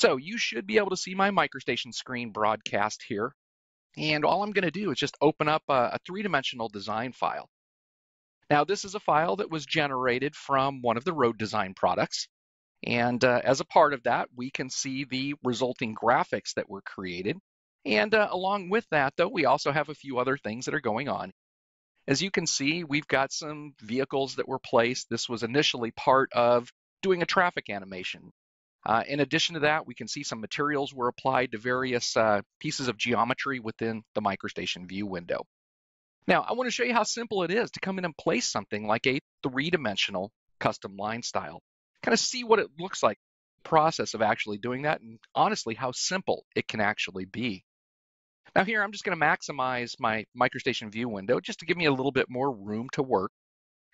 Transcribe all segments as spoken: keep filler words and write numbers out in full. So you should be able to see my MicroStation screen broadcast here. And all I'm going to do is just open up a, a three-dimensional design file. Now, this is a file that was generated from one of the road design products. And uh, as a part of that, we can see the resulting graphics that were created. And uh, along with that, though, we also have a few other things that are going on. As you can see, we've got some vehicles that were placed. This was initially part of doing a traffic animation. Uh, in addition to that, we can see some materials were applied to various uh, pieces of geometry within the MicroStation view window. Now, I want to show you how simple it is to come in and place something like a three-dimensional custom line style. Kind of see what it looks like, the process of actually doing that, and honestly, how simple it can actually be. Now here, I'm just going to maximize my MicroStation view window just to give me a little bit more room to work.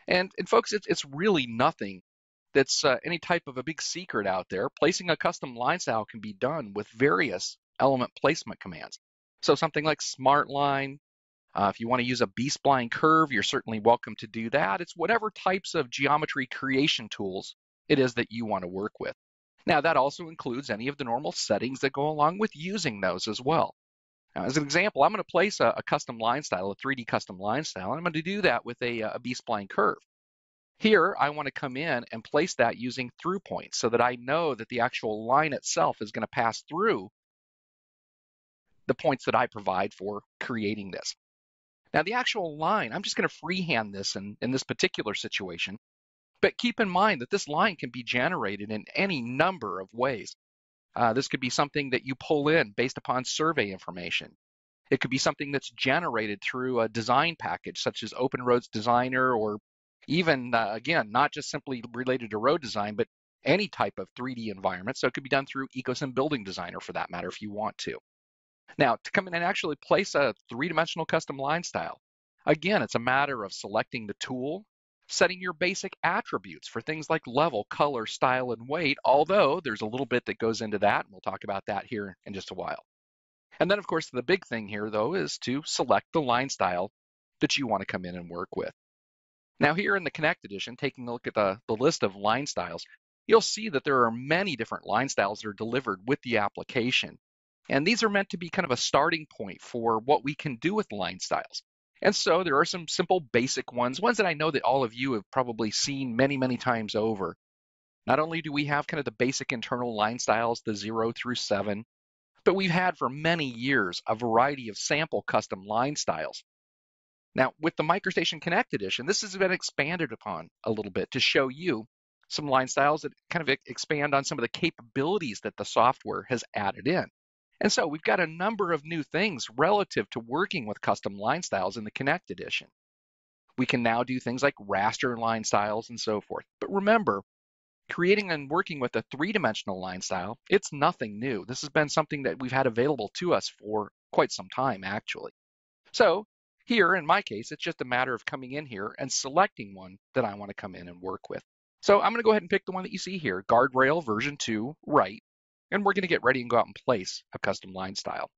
And, and folks, it's, it's really nothing that's uh, any type of a big secret out there. Placing a custom line style can be done with various element placement commands. So something like smart line, uh, if you want to use a B-spline curve, you're certainly welcome to do that. It's whatever types of geometry creation tools it is that you want to work with. Now, that also includes any of the normal settings that go along with using those as well. Now, as an example, I'm going to place a, a custom line style, a three D custom line style, and I'm going to do that with a, a B-spline curve. Here, I want to come in and place that using through points so that I know that the actual line itself is going to pass through the points that I provide for creating this. Now, the actual line, I'm just going to freehand this in, in this particular situation. But keep in mind that this line can be generated in any number of ways. Uh, this could be something that you pull in based upon survey information. It could be something that's generated through a design package such as OpenRoads Designer, or even, uh, again, not just simply related to road design, but any type of three D environment. So it could be done through Ecosim Building Designer for that matter if you want to. Now, to come in and actually place a three-dimensional custom line style, again, it's a matter of selecting the tool, setting your basic attributes for things like level, color, style, and weight, although there's a little bit that goes into that, and we'll talk about that here in just a while. And then, of course, the big thing here, though, is to select the line style that you want to come in and work with. Now, here in the Connect Edition, taking a look at the, the list of line styles, you'll see that there are many different line styles that are delivered with the application. And these are meant to be kind of a starting point for what we can do with line styles. And so there are some simple basic ones, ones that I know that all of you have probably seen many, many times over. Not only do we have kind of the basic internal line styles, the zero through seven, but we've had for many years a variety of sample custom line styles. Now, with the MicroStation Connect Edition, this has been expanded upon a little bit to show you some line styles that kind of expand on some of the capabilities that the software has added in. And so we've got a number of new things relative to working with custom line styles in the Connect Edition. We can now do things like raster line styles and so forth. But remember, creating and working with a three-dimensional line style, it's nothing new. This has been something that we've had available to us for quite some time, actually. So here, in my case, it's just a matter of coming in here and selecting one that I want to come in and work with. So I'm going to go ahead and pick the one that you see here, guardrail version two, right. And we're going to get ready and go out and place a custom line style.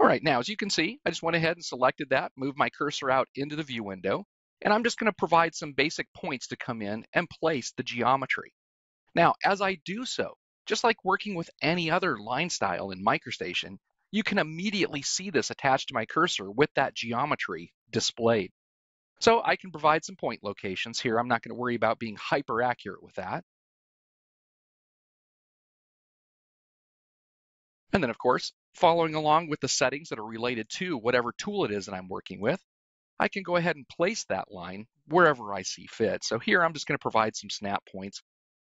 All right, now, as you can see, I just went ahead and selected that, moved my cursor out into the view window, and I'm just going to provide some basic points to come in and place the geometry. Now, as I do so, just like working with any other line style in MicroStation, you can immediately see this attached to my cursor with that geometry displayed. So I can provide some point locations here. I'm not going to worry about being hyper accurate with that. And then, of course, following along with the settings that are related to whatever tool it is that I'm working with, I can go ahead and place that line wherever I see fit. So here I'm just going to provide some snap points.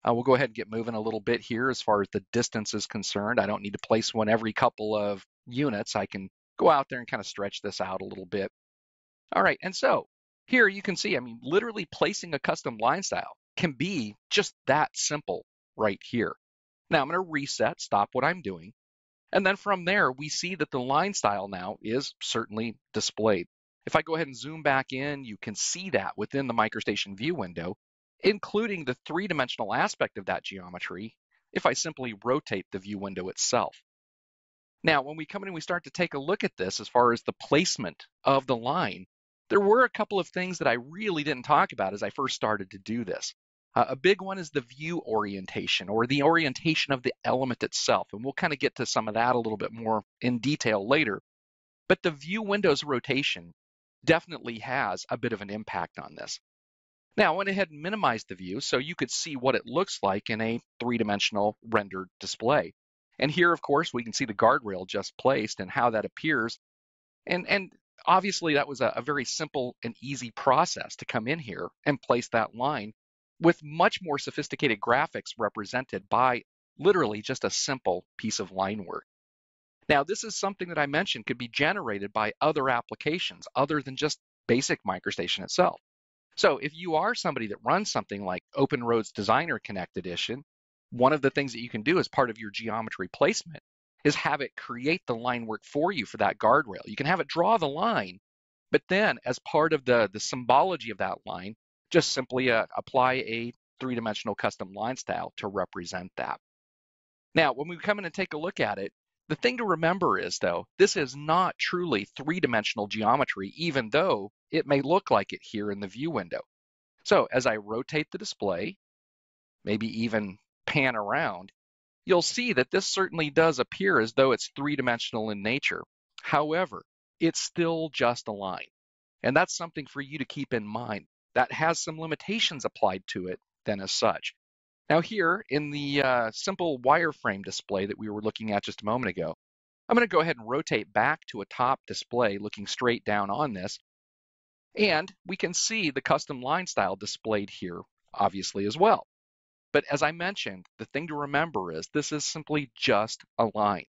Uh, we'll go ahead and get moving a little bit here as far as the distance is concerned. I don't need to place one every couple of units. I can go out there and kind of stretch this out a little bit. All right, and so here you can see, I mean, literally placing a custom line style can be just that simple right here. Now I'm going to reset, stop what I'm doing. And then from there, we see that the line style now is certainly displayed. If I go ahead and zoom back in, you can see that within the MicroStation view window, including the three-dimensional aspect of that geometry, if I simply rotate the view window itself. Now, when we come in and we start to take a look at this as far as the placement of the line, there were a couple of things that I really didn't talk about as I first started to do this. Uh, a big one is the view orientation, or the orientation of the element itself. And we'll kind of get to some of that a little bit more in detail later. But the view window's rotation definitely has a bit of an impact on this. Now, I went ahead and minimized the view so you could see what it looks like in a three-dimensional rendered display. And here, of course, we can see the guardrail just placed and how that appears. And, and obviously, that was a, a very simple and easy process to come in here and place that line with much more sophisticated graphics represented by literally just a simple piece of line work. Now, this is something that I mentioned could be generated by other applications other than just basic MicroStation itself. So if you are somebody that runs something like OpenRoads Designer Connect Edition, one of the things that you can do as part of your geometry placement is have it create the line work for you for that guardrail. You can have it draw the line, but then as part of the, the symbology of that line, just simply uh, apply a three-dimensional custom line style to represent that. Now, when we come in and take a look at it, the thing to remember is, though, this is not truly three-dimensional geometry, even though it may look like it here in the view window. So as I rotate the display, maybe even pan around, you'll see that this certainly does appear as though it's three-dimensional in nature. However, it's still just a line. And that's something for you to keep in mind. That has some limitations applied to it then as such. Now here in the uh, simple wireframe display that we were looking at just a moment ago, I'm going to go ahead and rotate back to a top display looking straight down on this. And we can see the custom line style displayed here, obviously, as well. But as I mentioned, the thing to remember is this is simply just a line.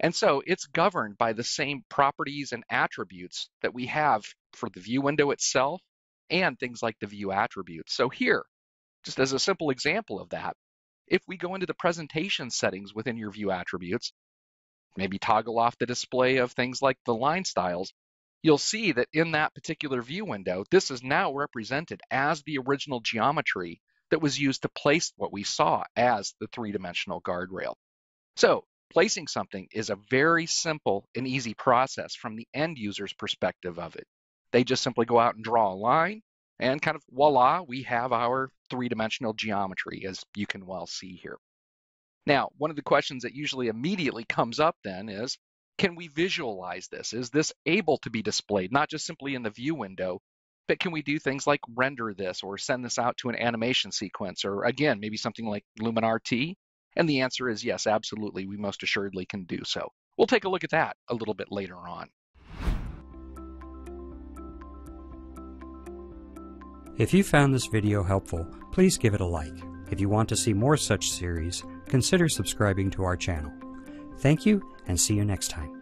And so it's governed by the same properties and attributes that we have for the view window itself and things like the view attributes. So here, just as a simple example of that, if we go into the presentation settings within your view attributes, maybe toggle off the display of things like the line styles, you'll see that in that particular view window, this is now represented as the original geometry that was used to place what we saw as the three-dimensional guardrail. So placing something is a very simple and easy process from the end user's perspective of it. They just simply go out and draw a line, and kind of voila, we have our three-dimensional geometry, as you can well see here. Now, one of the questions that usually immediately comes up then is, can we visualize this? Is this able to be displayed, not just simply in the view window, but can we do things like render this or send this out to an animation sequence, or again, maybe something like LuminRT? And the answer is yes, absolutely, we most assuredly can do so. We'll take a look at that a little bit later on. If you found this video helpful, please give it a like. If you want to see more such series, consider subscribing to our channel. Thank you, and see you next time.